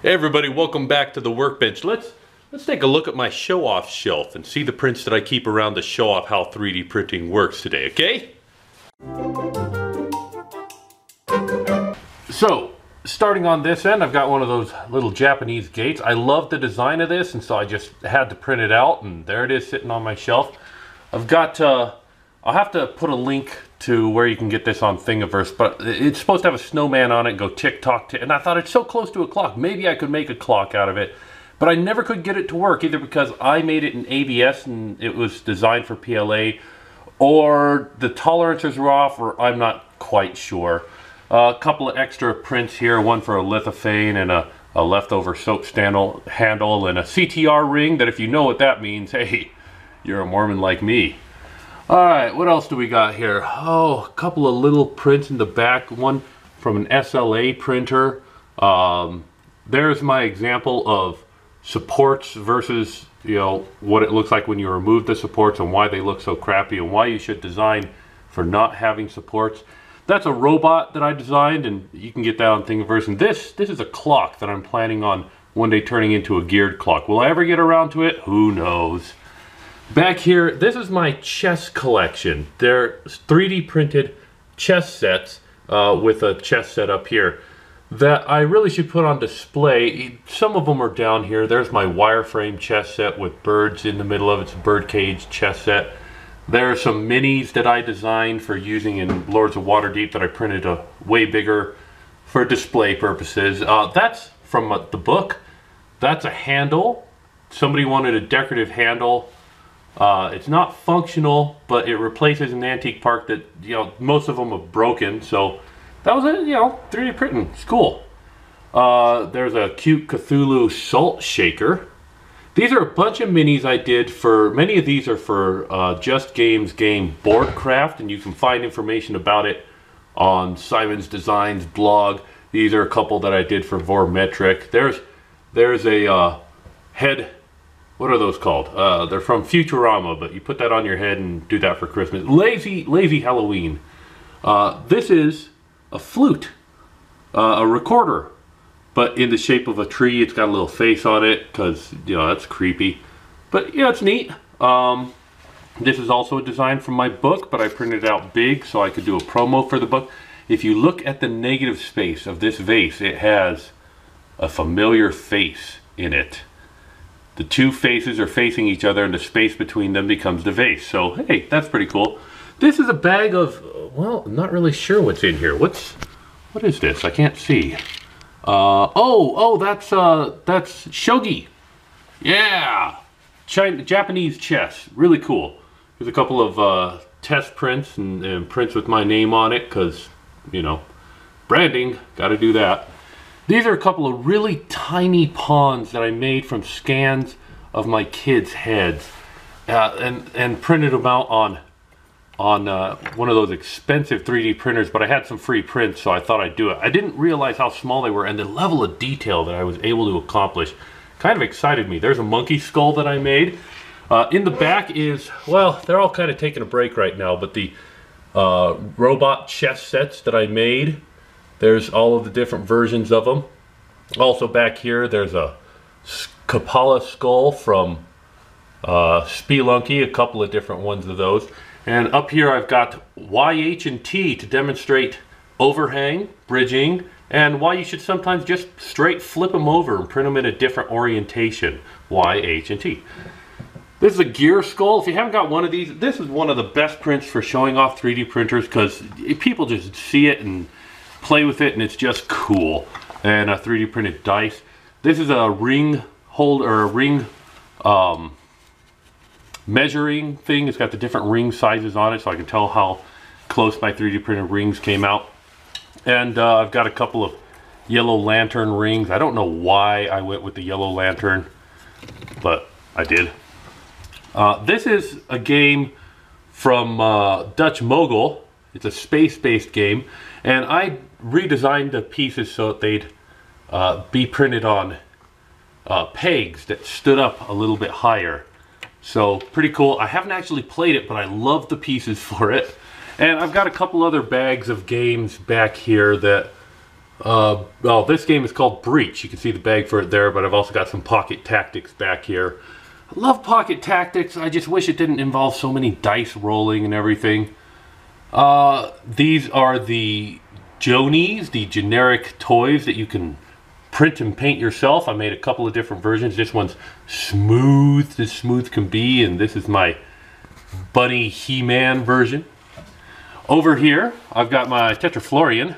Hey everybody, welcome back to the workbench. Let's take a look at my show-off shelf and see the prints that I keep around to show off how 3D printing works today, okay? So, starting on this end, I've got one of those little Japanese gates. I love the design of this, and so I just had to print it out, and there it is sitting on my shelf. I've got, I'll have to put a link to where you can get this on Thingiverse, but it's supposed to have a snowman on it, go tick-tock, tick, and I thought it's so close to a clock, maybe I could make a clock out of it, but I never could get it to work, either because I made it in ABS and it was designed for PLA, or the tolerances were off, or I'm not quite sure. A couple of extra prints here, one for a lithophane and a leftover soap stand handle, and a CTR ring that, if you know what that means, hey, you're a Mormon like me. Alright, what else do we got here? Oh, a couple of little prints in the back. One from an SLA printer. There's my example of supports versus, you know, what it looks like when you remove the supports and why they look so crappy and why you should design for not having supports. That's a robot that I designed, and you can get that on Thingiverse. And this is a clock that I'm planning on one day turning into a geared clock. Will I ever get around to it? Who knows? Back here, this is my chess collection. They're 3D printed chess sets with a chess set up here that I really should put on display. Some of them are down here. There's my wireframe chess set with birds in the middle of it. It's a birdcage chess set. There are some minis that I designed for using in Lords of Waterdeep that I printed way bigger for display purposes. That's from the book. That's a handle. Somebody wanted a decorative handle. It's not functional, but it replaces an antique part that, you know, most of them are broken. So that was it, you know, 3D printing. It's cool. There's a cute Cthulhu salt shaker. These are a bunch of minis I did for, many of these are for Just Games game board craft, and you can find information about it on Simon's Designs blog. These are a couple that I did for Vormetric. There's a head. What are those called? They're from Futurama, but you put that on your head and do that for Christmas. Lazy Halloween. This is a flute, a recorder, but in the shape of a tree. It's got a little face on it because, you know, that's creepy. But yeah, it's neat. This is also a design from my book, but I printed it out big so I could do a promo for the book. If you look at the negative space of this vase, it has a familiar face in it. The two faces are facing each other, and the space between them becomes the vase. So, hey, that's pretty cool. This is a bag of, well, I'm not really sure what's in here. What is this? I can't see. That's Shogi. Yeah! Japanese chess. Really cool. There's a couple of test prints and prints with my name on it, because, you know, branding, gotta do that. These are a couple of really tiny pawns that I made from scans of my kids' heads, and printed them out on one of those expensive 3D printers, but I had some free prints, so I thought I'd do it. I didn't realize how small they were, and the level of detail that I was able to accomplish kind of excited me. There's a monkey skull that I made. In the back is, well, they're all kind of taking a break right now, but the robot chess sets that I made. There's all of the different versions of them. Also back here, there's a Kapala skull from Spelunky, a couple of different ones of those. And up here I've got YH and T to demonstrate overhang, bridging, and why you should sometimes just straight flip them over and print them in a different orientation, YH and T. This is a gear skull. If you haven't got one of these, this is one of the best prints for showing off 3D printers, because people just see it and play with it, and it's just cool. And a 3D printed dice. This is a ring holder, or a ring measuring thing. It's got the different ring sizes on it, so I can tell how close my 3D printed rings came out. And I've got a couple of yellow lantern rings. I don't know why I went with the yellow lantern, but I did. This is a game from Dutch Mogul. It's a space-based game, and I redesigned the pieces so that they'd be printed on pegs that stood up a little bit higher. So, pretty cool. I haven't actually played it, but I love the pieces for it. And I've got a couple other bags of games back here that Well, this game is called Breach. You can see the bag for it there, but I've also got some Pocket Tactics back here. I love Pocket Tactics. I just wish it didn't involve so many dice rolling and everything. These are the Joennies, the generic toys that you can print and paint yourself. I made a couple of different versions. This one's smooth as smooth can be, and this is my bunny He-Man version. Over here, I've got my Tetra-Florian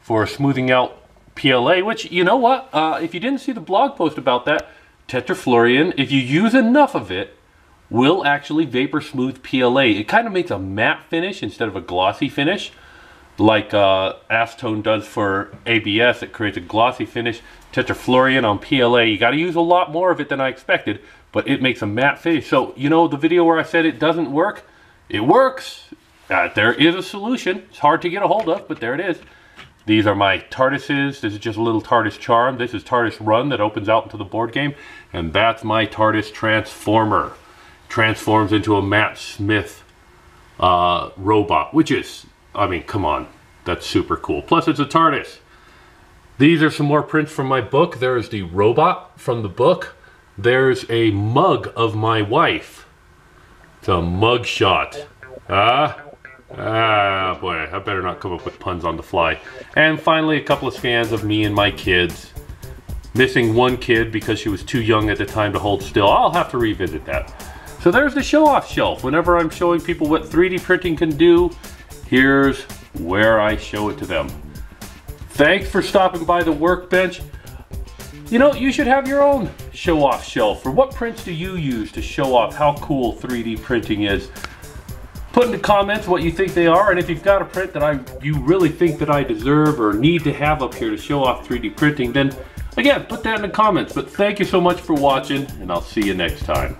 for smoothing out PLA, which, you know what, if you didn't see the blog post about that, Tetra-Florian, if you use enough of it, will actually vapor smooth PLA. It kind of makes a matte finish instead of a glossy finish, like Acetone does for ABS. It creates a glossy finish. Tetra-Florian on PLA, you got to use a lot more of it than I expected, but it makes a matte finish. So, you know, the video where I said it doesn't work, it works. There is a solution. It's hard to get a hold of, but there it is. These are my TARDISes. This is just a little TARDIS charm. This is TARDIS Run that opens out into the board game. And that's my TARDIS Transformer. Transforms into a Matt Smith robot, which is, I mean, come on. That's super cool. Plus, it's a TARDIS. These are some more prints from my book. There's the robot from the book. There's a mug of my wife. It's a mug shot. Boy, I better not come up with puns on the fly. And finally, a couple of scans of me and my kids. Missing one kid because she was too young at the time to hold still. I'll have to revisit that. So there's the show-off shelf. Whenever I'm showing people what 3D printing can do, here's where I show it to them. Thanks for stopping by the workbench. You know, you should have your own show-off shelf. For what prints do you use to show off how cool 3D printing is? Put in the comments what you think they are, and if you've got a print that you really think that I deserve or need to have up here to show off 3D printing, then again, put that in the comments. But thank you so much for watching, and I'll see you next time.